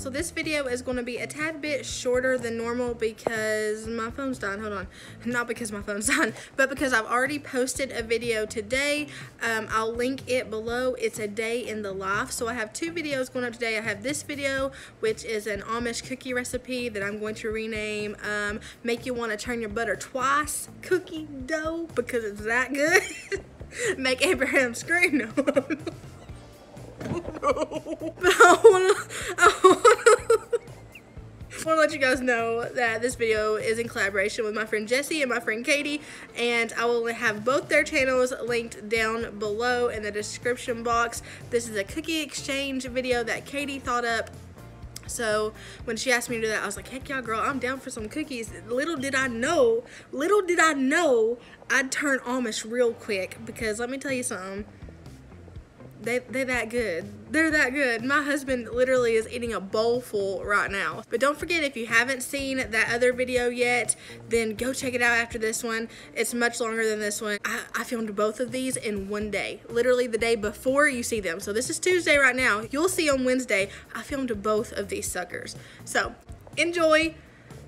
So this video is going to be a tad bit shorter than normal because my phone's dying. Hold on. Not because my phone's dying, but because I've already posted a video today. I'll link it below. It's a day in the life. So I have two videos going up today. I have this video, which is an Amish cookie recipe that I'm going to rename Make You Want to Turn Your Butter Twice Cookie Dough, because it's that good. Make Abraham scream. No. I want to let you guys know that this video is in collaboration with my friend Jesse and my friend Katie, and I will have both their channels linked down below in the description box. This is a cookie exchange video that Katie thought up. So when she asked me to do that, I was like, heck yeah, girl, I'm down for some cookies. Little did I know I'd turn Amish real quick, because let me tell you something. They're that good. They're that good. My husband literally is eating a bowl full right now. But don't forget, if you haven't seen that other video yet, then go check it out after this one. It's much longer than this one. I filmed both of these in one day, literally the day before you see them. So this is Tuesday right now. You'll see on Wednesday, I filmed both of these suckers. So enjoy.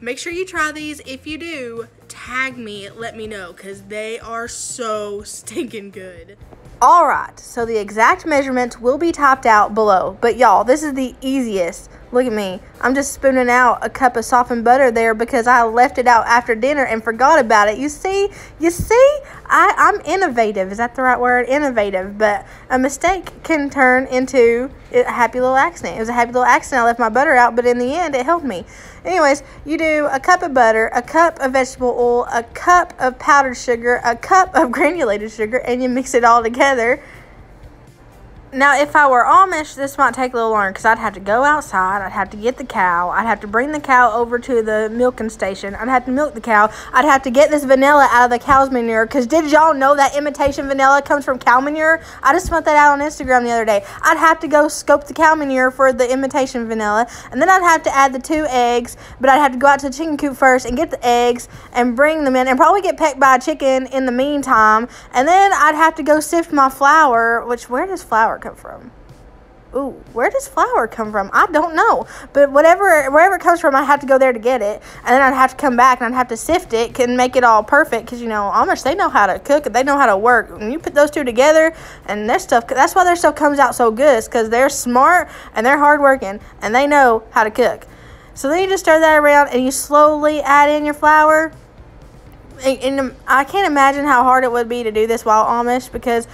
Make sure you try these. If you do, tag me, let me know, because they are so stinking good. All right, so the exact measurements will be typed out below. But y'all, this is the easiest. Look at me. I'm just spooning out a cup of softened butter there because I left it out after dinner and forgot about it. You see, I'm innovative. Is that the right word? Innovative. But a mistake can turn into a happy little accident. It was a happy little accident. I left my butter out, but in the end, it helped me. Anyways, you do a cup of butter, a cup of vegetable oil, a cup of powdered sugar, a cup of granulated sugar, and you mix it all together. Now, if I were Amish, this might take a little longer because I'd have to go outside, I'd have to get the cow, I'd have to bring the cow over to the milking station, I'd have to milk the cow, I'd have to get this vanilla out of the cow's manure, because did y'all know that imitation vanilla comes from cow manure? I just put that out on Instagram the other day. I'd have to go scope the cow manure for the imitation vanilla, and then I'd have to add the 2 eggs, but I'd have to go out to the chicken coop first and get the eggs and bring them in and probably get pecked by a chicken in the meantime, and then I'd have to go sift my flour, which, where does flour come from? Ooh, where does flour come from? I don't know, but wherever it comes from, I have to go there to get it, and then I'd have to come back and I'd have to sift it and make it all perfect, because you know Amish, they know how to cook and they know how to work. When you put those two together, and their stuff, that's why their stuff comes out so good, is because they're smart and they're hardworking and they know how to cook. So then you just stir that around and you slowly add in your flour. And I can't imagine how hard it would be to do this while Amish, because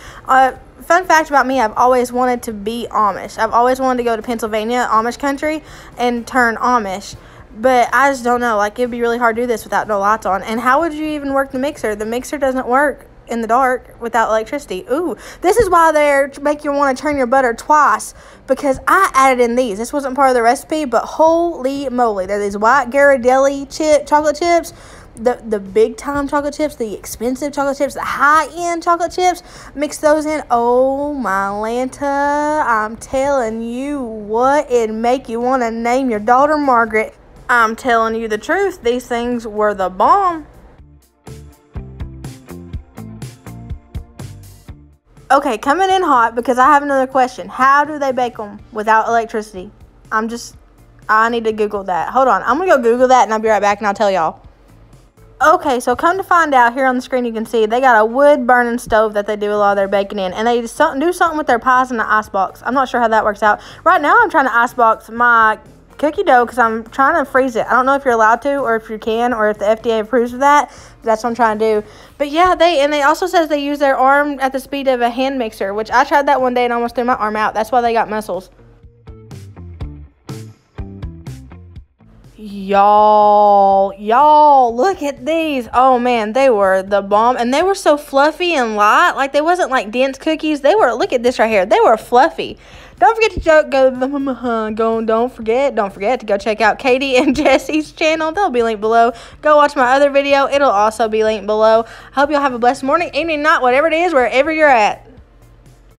fun fact about me, I've always wanted to be Amish. I've always wanted to go to Pennsylvania, Amish country, and turn Amish. But I just don't know. Like, it'd be really hard to do this without no lights on. And how would you even work the mixer? The mixer doesn't work in the dark without electricity. Ooh, this is why they're make you want to turn your butter twice, because I added in these. This wasn't part of the recipe, but holy moly. They're these white Ghirardelli chocolate chips. The big time chocolate chips, the expensive chocolate chips, the high-end chocolate chips, mix those in. Oh my Lanta, I'm telling you what, it'd make you want to name your daughter Margaret. I'm telling you the truth, these things were the bomb. Okay, coming in hot, because I have another question. How do they bake them without electricity? I need to Google that. Hold on, I'm gonna go Google that and I'll be right back and I'll tell y'all. Okay, so come to find out, here on the screen you can see they got a wood burning stove that they do a lot of their baking in, and they do something with their pies in the icebox. I'm not sure how that works out. Right now I'm trying to icebox my cookie dough because I'm trying to freeze it. I don't know if you're allowed to, or if you can, or if the FDA approves of that. That's what I'm trying to do. But yeah, they also says they use their arm at the speed of a hand mixer, which I tried that one day and almost threw my arm out. That's why they got muscles. Y'all, look at these. Oh man, they were the bomb, and they were so fluffy and light. Like, they wasn't like dense cookies. They were, look at this right here, they were fluffy. Don't forget to don't forget to go check out Katie and Jesse's channel. They'll be linked below. Go watch my other video, it'll also be linked below. Hope y'all have a blessed morning, evening, night, whatever it is, wherever you're at.